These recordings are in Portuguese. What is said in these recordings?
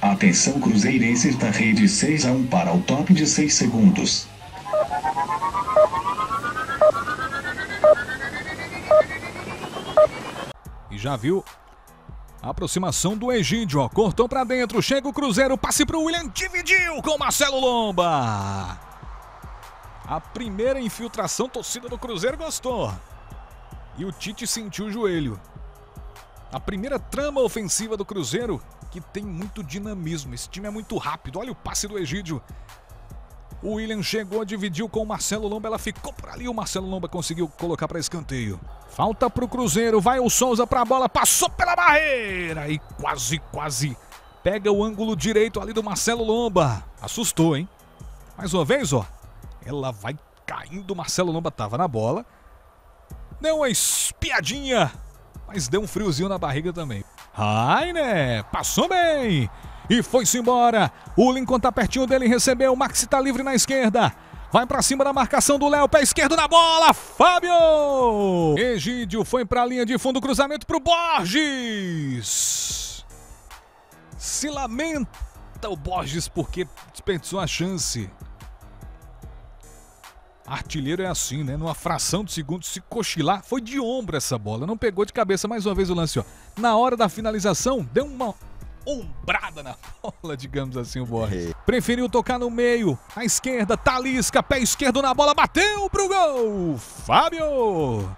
Atenção cruzeirenses da rede 6-1 para o top de 6 segundos. E já viu a aproximação do Egídio, ó, cortou pra dentro, chega o Cruzeiro, passe pro William, dividiu com Marcelo Lomba. A primeira infiltração, torcida do Cruzeiro gostou. E o Tite sentiu o joelho. A primeira trama ofensiva do Cruzeiro, que tem muito dinamismo. Esse time é muito rápido. Olha o passe do Egídio. O William chegou, dividiu com o Marcelo Lomba. Ela ficou por ali. O Marcelo Lomba conseguiu colocar para escanteio. Falta para o Cruzeiro. Vai o Souza para a bola. Passou pela barreira. E quase pega o ângulo direito ali do Marcelo Lomba. Assustou, hein? Mais uma vez, ó. Ela vai caindo. O Marcelo Lomba estava na bola. Deu uma espiadinha, mas deu um friozinho na barriga também. Rainer passou bem e foi-se embora. O Lincoln tá pertinho dele, recebeu. O Maxi tá livre na esquerda. Vai pra cima da marcação do Léo. Pé esquerdo na bola. Fábio! Egídio foi pra linha de fundo. Cruzamento pro Borges. Se lamenta o Borges porque desperdiçou a chance. Artilheiro é assim, né? Numa fração de segundo, se cochilar, foi de ombro essa bola. Não pegou de cabeça. Mais uma vez o lance, ó. Na hora da finalização, deu uma ombrada na bola, digamos assim, o Borges. Preferiu tocar no meio. À esquerda, Talisca, pé esquerdo na bola, bateu pro gol! Fábio!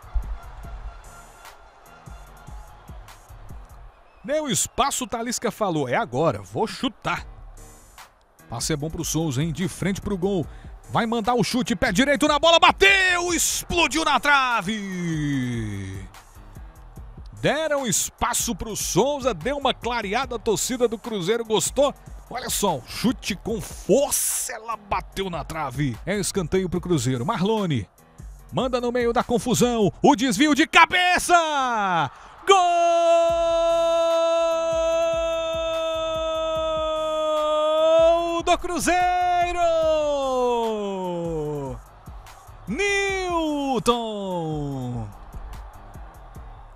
Deu espaço, Talisca falou. É agora, vou chutar. Passe é bom pro Souza, hein? De frente pro gol. Vai mandar o chute, pé direito na bola, bateu, explodiu na trave. Deram espaço para o Souza, deu uma clareada, a torcida do Cruzeiro gostou. Olha só, um chute com força, ela bateu na trave. É escanteio para o Cruzeiro, Marlone manda no meio da confusão, o desvio de cabeça, gol do Cruzeiro! Nilton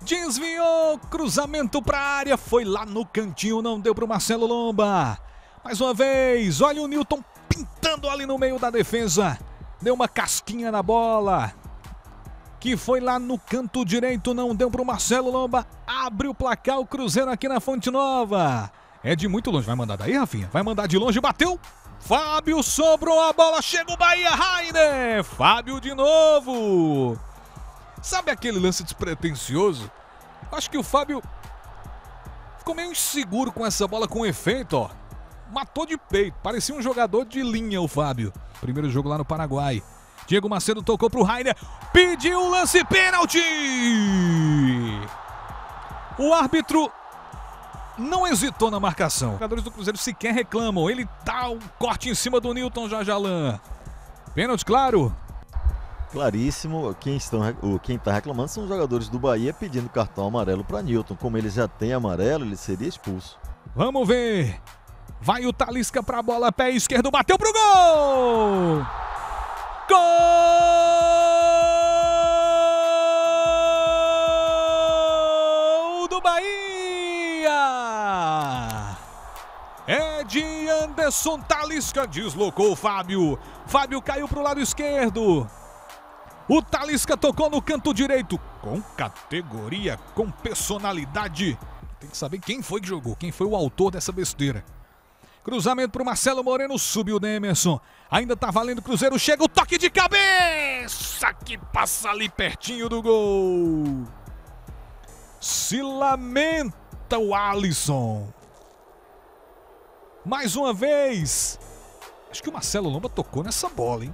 desviou, cruzamento para a área, foi lá no cantinho, não deu para o Marcelo Lomba. Mais uma vez, olha o Nilton pintando ali no meio da defesa, deu uma casquinha na bola, que foi lá no canto direito, não deu para o Marcelo Lomba. Abre o placar o Cruzeiro aqui na Fonte Nova. É de muito longe, vai mandar daí, Rafinha, vai mandar de longe, bateu. Fábio sobrou a bola, chega o Bahia, Rainer, Fábio de novo. Sabe aquele lance despretensioso? Acho que o Fábio ficou meio inseguro com essa bola, com efeito, ó. Matou de peito, parecia um jogador de linha o Fábio. Primeiro jogo lá no Paraguai. Diego Macedo tocou pro Rainer, pediu o lance, pênalti. O árbitro não hesitou na marcação. Os jogadores do Cruzeiro sequer reclamam. Ele dá um corte em cima do Nilton, Jajalã. Pênalti, claro. Claríssimo. Quem está reclamando são os jogadores do Bahia pedindo cartão amarelo para Nilton. Como ele já tem amarelo, ele seria expulso. Vamos ver. Vai o Talisca para a bola. Pé esquerdo, bateu pro gol. Gol do Bahia. É de Anderson Talisca, deslocou o Fábio. Fábio caiu para o lado esquerdo. O Talisca tocou no canto direito. Com categoria, com personalidade. Tem que saber quem foi que jogou, quem foi o autor dessa besteira. Cruzamento para o Marcelo Moreno, subiu o Demerson. Ainda tá valendo o Cruzeiro, chega o toque de cabeça que passa ali pertinho do gol. Se lamenta o Alisson. Mais uma vez. Acho que o Marcelo Lomba tocou nessa bola, hein?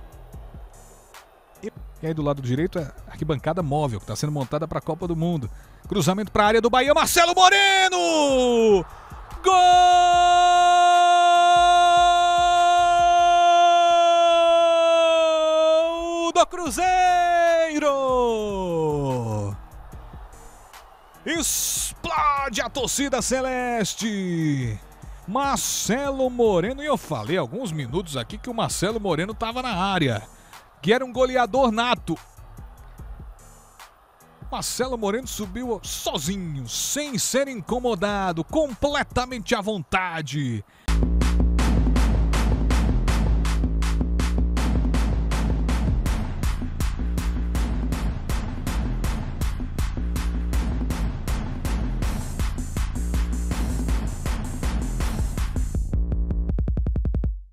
E aí do lado direito é a arquibancada móvel que está sendo montada para a Copa do Mundo. Cruzamento para a área do Bahia. Marcelo Moreno! Gol do Cruzeiro! Explode a torcida celeste! Marcelo Moreno, e eu falei há alguns minutos aqui que o Marcelo Moreno estava na área, que era um goleador nato. Marcelo Moreno subiu sozinho, sem ser incomodado, completamente à vontade.